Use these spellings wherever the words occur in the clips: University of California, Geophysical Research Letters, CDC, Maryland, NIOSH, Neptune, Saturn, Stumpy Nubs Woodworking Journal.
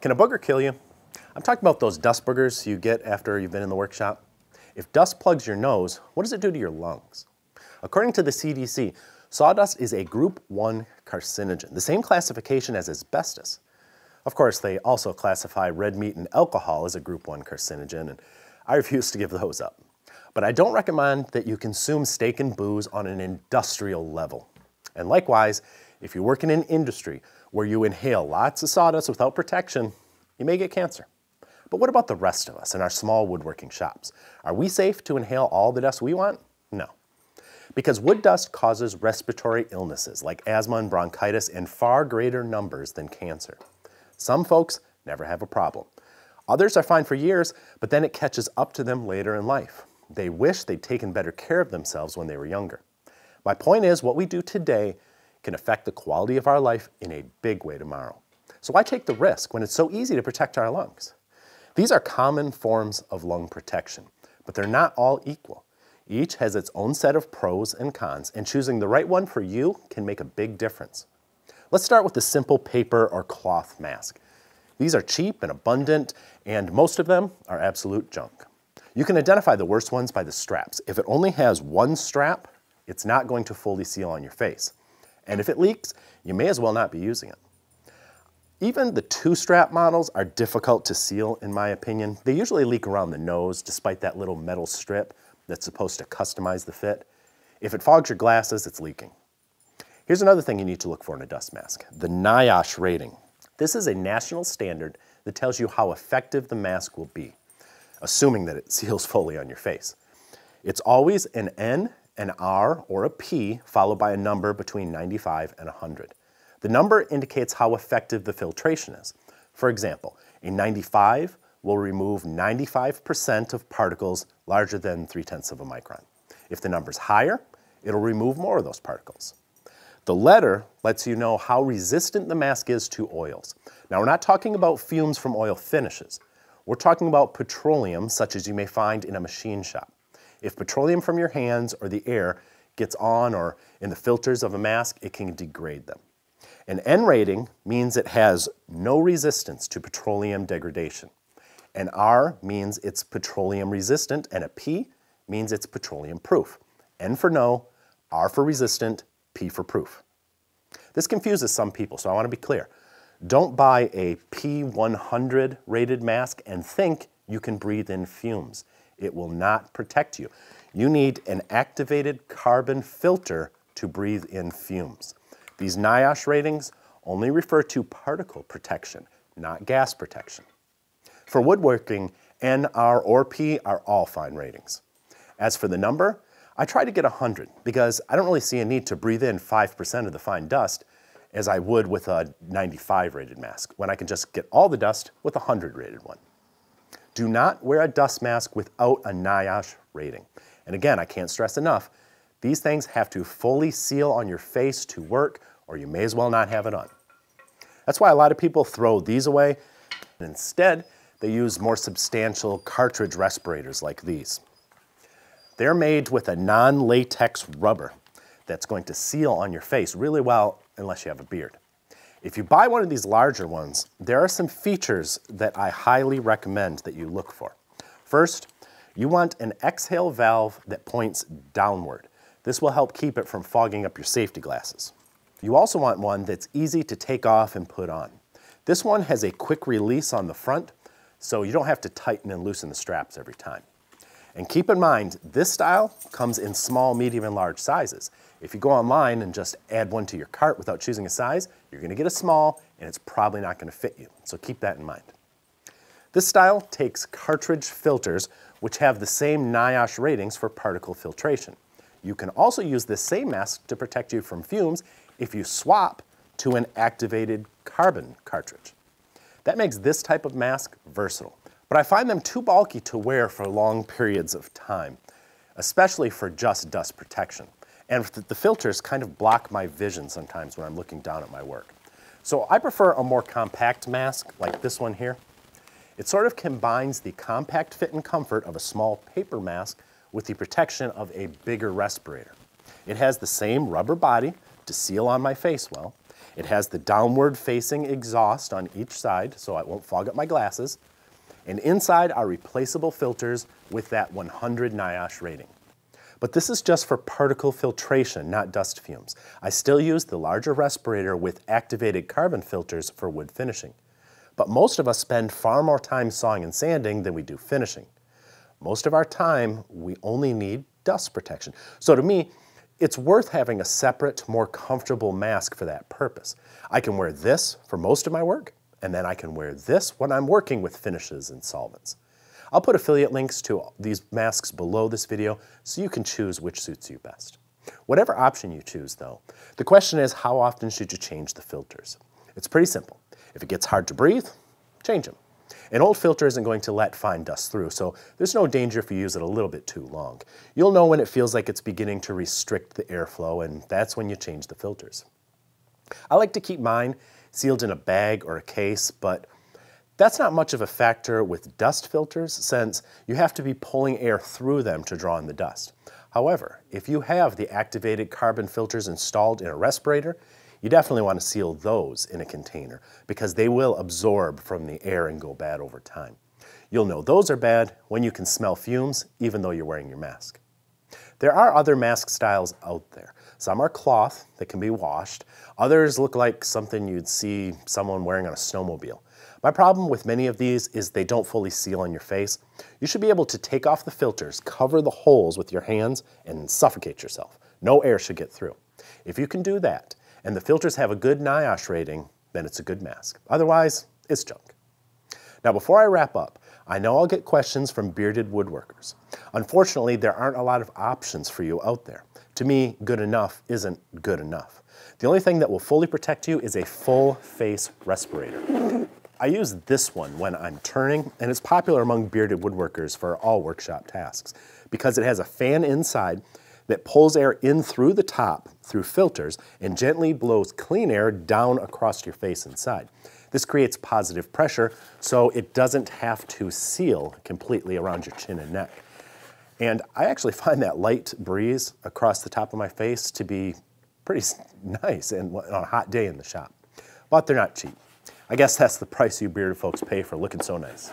Can a booger kill you? I'm talking about those dust boogers you get after you've been in the workshop. If dust plugs your nose, what does it do to your lungs? According to the CDC, sawdust is a Group 1 carcinogen, the same classification as asbestos. Of course, they also classify red meat and alcohol as a Group 1 carcinogen, and I refuse to give those up. But I don't recommend that you consume steak and booze on an industrial level. And likewise, if you work in an industry where you inhale lots of sawdust without protection, you may get cancer. But what about the rest of us in our small woodworking shops? Are we safe to inhale all the dust we want? No. Because wood dust causes respiratory illnesses like asthma and bronchitis in far greater numbers than cancer. Some folks never have a problem. Others are fine for years, but then it catches up to them later in life. They wish they'd taken better care of themselves when they were younger. My point is, what we do today can affect the quality of our life in a big way tomorrow. So why take the risk when it's so easy to protect our lungs? These are common forms of lung protection, but they're not all equal. Each has its own set of pros and cons, and choosing the right one for you can make a big difference. Let's start with the simple paper or cloth mask. These are cheap and abundant, and most of them are absolute junk. You can identify the worst ones by the straps. If it only has one strap, it's not going to fully seal on your face. And if it leaks, you may as well not be using it. Even the two-strap models are difficult to seal, in my opinion. They usually leak around the nose, despite that little metal strip that's supposed to customize the fit. If it fogs your glasses, it's leaking. Here's another thing you need to look for in a dust mask, the NIOSH rating. This is a national standard that tells you how effective the mask will be, assuming that it seals fully on your face. It's always an N, an R, or a P, followed by a number between 95 and 100. The number indicates how effective the filtration is. For example, a 95 will remove 95% of particles larger than 0.3 of a micron. If the number's higher, it'll remove more of those particles. The letter lets you know how resistant the mask is to oils. Now, we're not talking about fumes from oil finishes. We're talking about petroleum, such as you may find in a machine shop. If petroleum from your hands or the air gets on or in the filters of a mask, it can degrade them. An N rating means it has no resistance to petroleum degradation. An R means it's petroleum resistant, and a P means it's petroleum proof. N for no, R for resistant, P for proof. This confuses some people, so I want to be clear. Don't buy a P100 rated mask and think you can breathe in fumes. It will not protect you. You need an activated carbon filter to breathe in fumes. These NIOSH ratings only refer to particle protection, not gas protection. For woodworking, N, R, or P are all fine ratings. As for the number, I try to get 100 because I don't really see a need to breathe in 5% of the fine dust as I would with a 95 rated mask, when I can just get all the dust with a 100 rated one. Do not wear a dust mask without a NIOSH rating. And again, I can't stress enough, these things have to fully seal on your face to work, or you may as well not have it on. That's why a lot of people throw these away, and instead they use more substantial cartridge respirators like these. They're made with a non-latex rubber that's going to seal on your face really well, unless you have a beard. If you buy one of these larger ones, there are some features that I highly recommend that you look for. First, you want an exhale valve that points downward. This will help keep it from fogging up your safety glasses. You also want one that's easy to take off and put on. This one has a quick release on the front, so you don't have to tighten and loosen the straps every time. And keep in mind, this style comes in small, medium, and large sizes. If you go online and just add one to your cart without choosing a size, you're going to get a small, and it's probably not going to fit you, so keep that in mind. This style takes cartridge filters, which have the same NIOSH ratings for particle filtration. You can also use this same mask to protect you from fumes if you swap to an activated carbon cartridge. That makes this type of mask versatile, but I find them too bulky to wear for long periods of time, especially for just dust protection. And the filters kind of block my vision sometimes when I'm looking down at my work. So I prefer a more compact mask like this one here. It sort of combines the compact fit and comfort of a small paper mask with the protection of a bigger respirator. It has the same rubber body to seal on my face well, It has the downward facing exhaust on each side so it won't fog up my glasses. And inside are replaceable filters with that 100 NIOSH rating. But this is just for particle filtration, not dust fumes. I still use the larger respirator with activated carbon filters for wood finishing. But most of us spend far more time sawing and sanding than we do finishing. Most of our time, we only need dust protection. So to me, it's worth having a separate, more comfortable mask for that purpose. I can wear this for most of my work, and then I can wear this when I'm working with finishes and solvents. I'll put affiliate links to these masks below this video so you can choose which suits you best. Whatever option you choose though, the question is how often should you change the filters? It's pretty simple. If it gets hard to breathe, change them. An old filter isn't going to let fine dust through, so there's no danger if you use it a little bit too long. You'll know when it feels like it's beginning to restrict the airflow, and that's when you change the filters. I like to keep mine sealed in a bag or a case, but that's not much of a factor with dust filters since you have to be pulling air through them to draw in the dust. However, if you have the activated carbon filters installed in a respirator, you definitely want to seal those in a container because they will absorb from the air and go bad over time. You'll know those are bad when you can smell fumes even though you're wearing your mask. There are other mask styles out there. Some are cloth that can be washed. Others look like something you'd see someone wearing on a snowmobile. My problem with many of these is they don't fully seal on your face. You should be able to take off the filters, cover the holes with your hands, and suffocate yourself. No air should get through. If you can do that, and the filters have a good NIOSH rating, then it's a good mask. Otherwise, it's junk. Now before I wrap up, I know I'll get questions from bearded woodworkers. Unfortunately, there aren't a lot of options for you out there. To me, good enough isn't good enough. The only thing that will fully protect you is a full face respirator. I use this one when I'm turning, and it's popular among bearded woodworkers for all workshop tasks because it has a fan inside that pulls air in through the top through filters and gently blows clean air down across your face inside. This creates positive pressure so it doesn't have to seal completely around your chin and neck. And I actually find that light breeze across the top of my face to be pretty nice and on a hot day in the shop. But they're not cheap. I guess that's the price you bearded folks pay for looking so nice.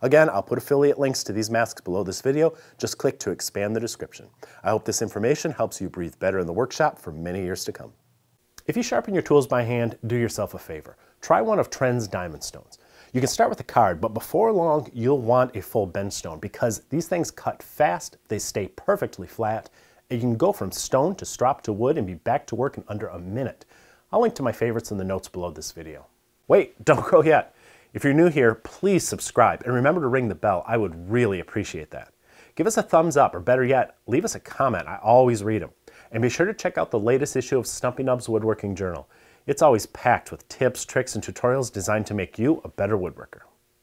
Again, I'll put affiliate links to these masks below this video. Just click to expand the description. I hope this information helps you breathe better in the workshop for many years to come. If you sharpen your tools by hand, do yourself a favor. Try one of Trend's diamond stones. You can start with a card, but before long, you'll want a full bend stone because these things cut fast, they stay perfectly flat, and you can go from stone to strop to wood and be back to work in under a minute. I'll link to my favorites in the notes below this video. Wait, don't go yet. If you're new here, please subscribe and remember to ring the bell. I would really appreciate that. Give us a thumbs up, or better yet, leave us a comment. I always read them. And be sure to check out the latest issue of Stumpy Nub's Woodworking Journal. It's always packed with tips, tricks, and tutorials designed to make you a better woodworker.